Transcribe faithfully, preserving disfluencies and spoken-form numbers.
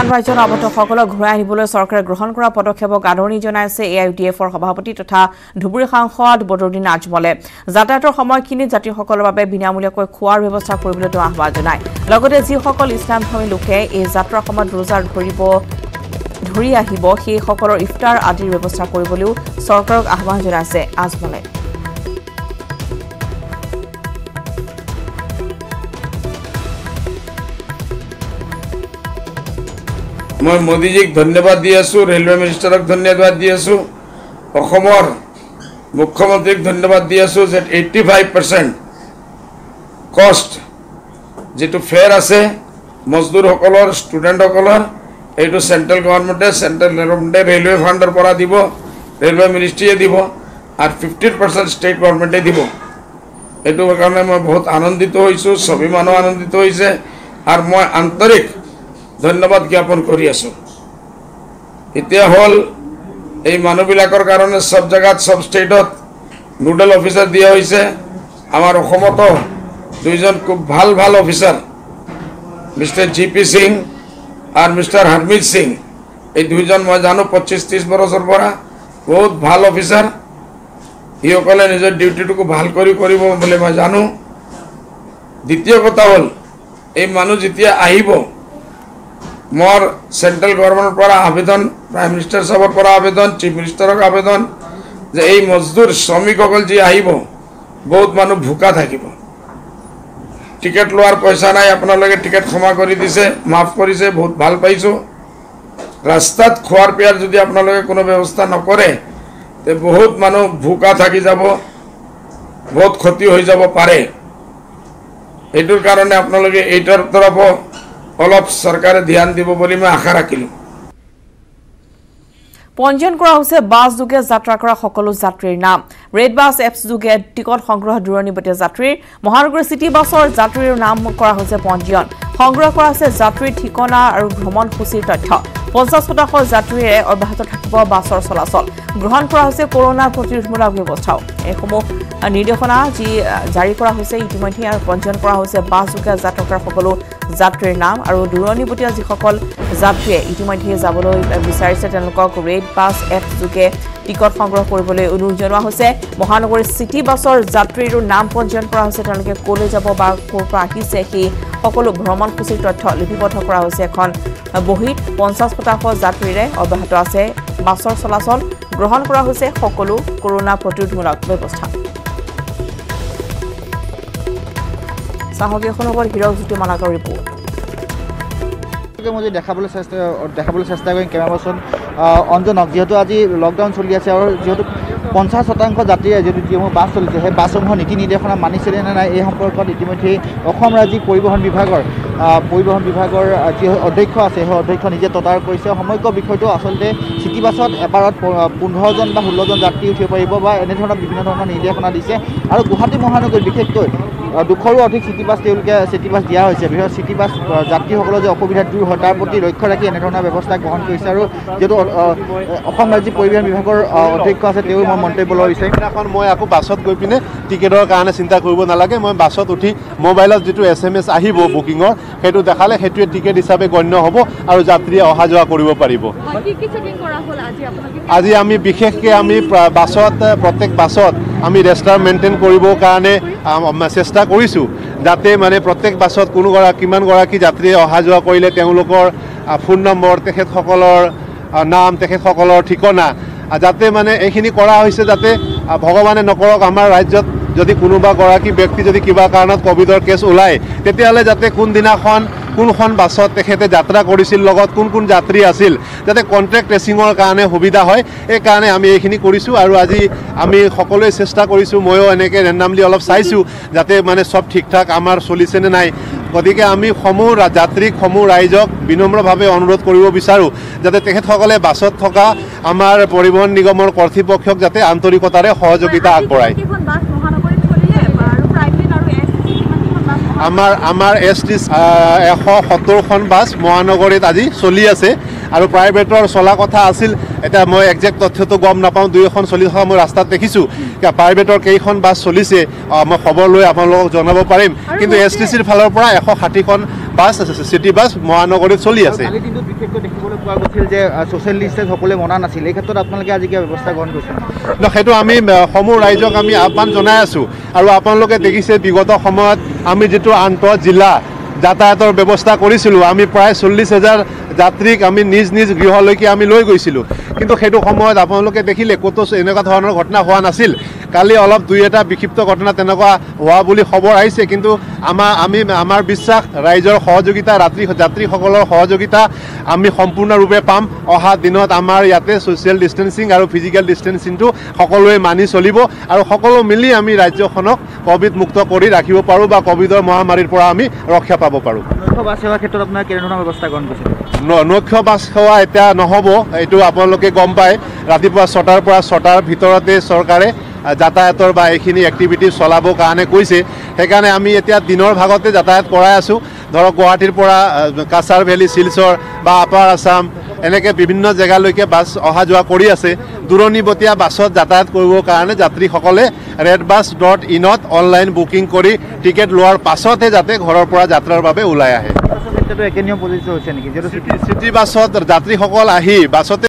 আনবাইজন আবদ্ধসকলক ঘূৰাই আনিবলৈ চৰকাৰে গ্ৰহণ কৰা পদক্ষেপক আদৰণি জনাইছে এআইইউডিএফৰ সভাপতি তথা ধুবুৰী সাংসদ বদৰুদ্দিন আজমলে। যাতায়াতৰ সময়খিনি যাত্ৰীসকলৰ বাবে বিনামূলীয়াকৈ খোৱাৰ ব্যৱস্থা কৰিবলৈ তেওঁ আহ্বান জনায়। লগতে যিসকল ইছলামধৰ্মী লোকে এই যাত্ৰাৰ সময়ত ৰোজা ধৰিব ধৰি আহিব সেই সকলৰ ইফতাৰ আদিৰ ব্যৱস্থা কৰিবলৈ চৰকাৰক আহ্বান জনাইছে আজমলে। मैं मोदी जी धन्यवाद दी आसो, रेलवे मिनिस्टरक धन्यवाद दी आसो, मुख्यमंत्री धन्यवाद दी आसो जे पचासी परसेंट कस्ट जो फेयर आसे मजदूर हकलर स्टूडेंट हकलर ये सेंट्रल गवर्नमेंटे सेंट्रल गवर्नमेंटे रेलवे फंडर पर दी रेलवे मिनिस्ट्रीए दी और पचास परसेंट स्टेट गवर्नमेंटे दी। ये कारण मैं बहुत आनंदित हो, सभी मानव आनंदित हो, मैं आंतरिक धन्यवाद ज्ञापन कर हल मानुबिलर कारण सब जगह सब स्टेटत नोडल अफिसार दिया होइसे। आमार अखमतो दुइजन खूब भल भल अफिसार मिस्टर जी पी सिंह और मिस्टर हरमीत सिंह ये दुइजन मैं जानो पच्चीस तीस बरसर परा बहुत भल अफिसार ये निजर डिउटीटुकु भल करी करिबो बोले मैं जानो। द्वितीय कथा हल ये मानु जेतिया आहिबो मोर सेंट्रल गवर्नमेंट पर आवेदन प्राइम मिनिस्टर साहब पर आवेदन चीफ मिनिस्टरक आवेदन जे ये मजदूर श्रमिक जी आहिबो बहुत मानु भूखा थाकिबो टिकेट लोवार पैसा नाई अपना लगे टिकेट क्षमा करी दिसे माफ करिसे बहुत भाल पाइछो। रास्तात खोवार पियार जदि अपना लगे कोनो व्यवस्था नकरे ते बहुत मानु भूखा थाकि जाबो, बहुत क्षति होई जाबो पारे। एटुर कारणे अपना लगे एटार तरफ অলপ সরকারে ধ্যান দিব বলি মই আশা রাখিলো। পঞ্জীয়ন কৰা হৈছে বাস যোগে যাত্ৰা কৰা সকলো যাত্ৰীৰ নাম। ৰেড বাস এপছ যোগে টিকট সংগ্ৰহ দূৰণিবতীয়া যাত্ৰীৰ মহানগৰ চিটি বাসৰ যাত্ৰীৰ নাম কৰা হৈছে পঞ্জীয়ন। সংগ্ৰহ কৰা হৈছে যাত্ৰীৰ ঠিকনা আৰু ভ্ৰমণ সূচীৰ তথ্য। পঞ্চাশ শতাংশ যাত্ৰীৰে অব্যাহত থাকিব বাসৰ চলাচল। গ্ৰহণ কৰা হৈছে কৰোনা প্ৰতিৰোধমূলক ব্যৱস্থাও। এইসমূহ নিৰ্দেশনা যি জাৰি কৰা হৈছে ইতিমধ্যে আৰু পঞ্জীয়ন কৰা হৈছে বাস যোগে যাত্ৰা কৰা সকলো যাত্ৰীৰ নাম আৰু দূৰণিবতীয়া যিসকল যাত্ৰীয়ে ইতিমধ্যে যাবলৈ বিচাৰিছে তেওঁলোকক ৰেড বাস এপ যোগে টিকট সংগ্ৰহ কৰিবলৈ অনুৰোধ জনোৱা হৈছে। মহানগৰ চিটি বাসৰ যাত্ৰীৰ নাম পঞ্জীয়ন কৰা হৈছে, তেওঁলোকে কলৈ যাব বা ক'ৰ পৰা আহিছে সেই সকলো ভ্ৰমণসূচীৰ তথ্য লিপিবদ্ধ কৰা হৈছে এখন বহীত। পঞ্চাশ শতাংশ যাত্ৰীৰে অব্যাহত আছে বাছৰ চলাচল। গ্ৰহণ কৰা হৈছে সকলো কৰোনা প্ৰতিৰোধমূলক ব্যৱস্থা। সাহকেখনৰ হিৰক জ্যোতি মালাকৰ ৰিপৰ্ট। মই দেখাবলৈ চেষ্টা দেখাবলৈ চেষ্টা কৰিম কেমেৰা পাৰ্চন অঞ্জন যিহেতু আজি লকডাউন চলি আছে আৰু যিহেতু পঞ্চাশ শতাংশ যাত্ৰীয়ে যদি যিসমূহ বাছ চলিছে সেই বাছসমূহৰ নীতি নিৰ্দেশনা মানিছেনে নে নাই এই সম্পৰ্কত ইতিমধ্যে অসম ৰাজ্যিক পৰিবহণ বিভাগৰ পৰিবহণ বিভাগৰ যি অধ্যক্ষ আছে সেই অধ্যক্ষ নিজে তদাৰক কৰিছে। সমগ্ৰ বিষয়টো আচলতে চিটি বাছত এবাৰত পোন্ধৰজন বা ষোল্লজন যাত্ৰী উঠিব পাৰিব বা এনেধৰণৰ বিভিন্ন ধৰণৰ নিৰ্দেশনা দিছে। আৰু গুৱাহাটী মহানগৰীত বিশেষকৈ দুশৰো অধিক চিটি বাছ তেওঁলোকে চিটি বাছ দিয়া হৈছে। বিশেষ চিটি বাছ যাত্ৰীসকলৰ যে অসুবিধা দূৰ হয় তাৰ প্ৰতি লক্ষ্য ৰাখি এনেধৰণৰ ব্যৱস্থা গ্ৰহণ কৰিছে। আৰু যিহেতু অসম ৰাজ্যিক পৰিবহণ বিভাগৰ অধ্যক্ষ আছে তেওঁ মই মন্তব্য লৈ বিচাৰিম এখন মই আকৌ বাছত গৈ পিনে টিকেটৰ কাৰণে চিন্তা কৰিব নালাগে। মই বাছত উঠি মোবাইলত যিটো এছ এম এছ আহিব বুকিঙৰ সেইটো দেখালে সেইটোৱে টিকেট হিচাপে গণ্য হ'ব আৰু যাত্ৰীয়ে অহা যোৱা কৰিব পাৰিব। আজি আমি বিশেষকৈ আমি বাছত প্ৰত্যেক বাছত আমি ৰেষ্টাৰ মেইনটেইন কৰিবৰ কাৰণে চেষ্টা কৰিছোঁ যাতে মানে প্ৰত্যেক বাছত কোনো কিমানগৰাকী যাত্ৰীয়ে অহা যোৱা কৰিলে তেওঁলোকৰ ফোন নম্বৰ তেখেতসকলৰ নাম তেখেতসকলৰ ঠিকনা যাতে মানে এইখিনি কৰা হৈছে যাতে ভগৱানে নকৰক আমাৰ ৰাজ্যত যদি কোনোবা গৰাকী ব্যক্তি যদি কিবা কাৰণত কোভিডৰ কেছ ওলায় তেতিয়াহ'লে যাতে কোনদিনাখন কোনখন বাছত তেখেতে যাত্ৰা কৰিছিল লগত কোন কোন যাত্ৰী আছিল যাতে কণ্টেক্ট ট্ৰেচিঙৰ কাৰণে সুবিধা হয় এই কাৰণে আমি এইখিনি কৰিছোঁ। আৰু আজি আমি সকলোৱে চেষ্টা কৰিছোঁ ময়ো এনেকৈ ৰেণ্ডামলি অলপ চাইছোঁ যাতে মানে চব ঠিক ঠাক আমাৰ চলিছেনে নাই। গতিকে আমি সমূহ যাত্ৰীক সমূহ ৰাইজক বিনম্ৰভাৱে অনুৰোধ কৰিব বিচাৰোঁ যাতে তেখেতসকলে বাছত থকা আমাৰ পৰিবহণ নিগমৰ কৰ্তৃপক্ষক যাতে আন্তৰিকতাৰে সহযোগিতা আগবঢ়ায়। आमार आमार एस टी एश सत्तरखन बस महानगरीत आज चलि आसे और प्राइवेटर चला कथा आसिल एटा मैं एक्जेक्ट तथ्य तो गम नापाओ दुई एखन चलि थका मैं रास्तात देखिछु प्राइवेटर केइखन बस चलिसे मैं खबर लै आपलोक जनाब पारिम किन्तु एस टी सिर फालर परा एश षाठिखन বাস সিটি বাস মহানগরীত চলি আছে। কালি কিন্তু বিশেষকৈ দেখিবলৈ পোৱা গৈছিল যে সোশ্যাল ডিস্টেন্স সকলে মনা নাছিল। এই ক্ষেত্ৰত আপোনালোকে আজি কি ব্যৱস্থা গ্ৰহণ কৰিছে? না, সেইটো আমি সমূহ ৰাইজক আমি আহ্বান জনাই আছো। আৰু আপোনালোকে দেখিছে বিগত সময়ত আমি যেটো আন্তঃ জিলা যাতায়াতৰ ব্যৱস্থা কৰিছিলোঁ, আমি প্ৰায় চল্লিছ হাজাৰ যাত্ৰীক আমি নিজ নিজ গৃহলৈকে আমি লৈ গৈছিলোঁ। কিন্তু সেইটো সময়ত আপোনালোকে দেখিলে ক'তো এনেকুৱা ধৰণৰ ঘটনা হোৱা নাছিল। কালি অলপ দুই এটা বিক্ষিপ্ত ঘটনা তেনেকুৱা হোৱা বুলি খবৰ আহিছে, কিন্তু আমাৰ আমি আমাৰ বিশ্বাস ৰাইজৰ সহযোগিতা, ৰাত্ৰি যাত্ৰীসকলৰ সহযোগিতা আমি সম্পূৰ্ণৰূপে পাম। অহা দিনত আমাৰ ইয়াতে ছ'চিয়েল ডিষ্টেঞ্চিং আৰু ফিজিকেল ডিষ্টেঞ্চিংটো সকলোৱে মানি চলিব আৰু সকলো মিলি আমি ৰাজ্যখনক ক'ভিড মুক্ত কৰি ৰাখিব পাৰোঁ বা ক'ভিডৰ মহামাৰীৰ পৰা আমি ৰক্ষা পাব পাৰোঁ। নৈশ বাছ সেৱা এতিয়া নহ'ব, এইটো আপোনালোকে গম পায়। ৰাতিপুৱা ছটাৰ পৰা ছটাৰ ভিতৰতে চৰকাৰে যাতায়াতৰ বা এইখিনি এক্টিভিটি চলাবৰ কাৰণে কৈছে। সেইকাৰণে আমি এতিয়া দিনৰ ভাগতে যাতায়াত কৰাই আছোঁ। ধৰক গুৱাহাটীৰ পৰা কাছাৰ ভেলি, শিলচৰ বা আপাৰ আছাম এনেকৈ বিভিন্ন জেগালৈকে বাছ অহা যোৱা কৰি আছে। দূৰণিবতীয়া বাছত যাতায়াত কৰিবৰ কাৰণে যাত্ৰীসকলে ৰেড বাছ ডট ইনত অনলাইন বুকিং কৰি টিকেট লোৱাৰ পাছতহে যাতে ঘৰৰ পৰা যাত্ৰাৰ বাবে ওলাই আহে। চিটি বাছত যাত্ৰীসকল আহি বাছতে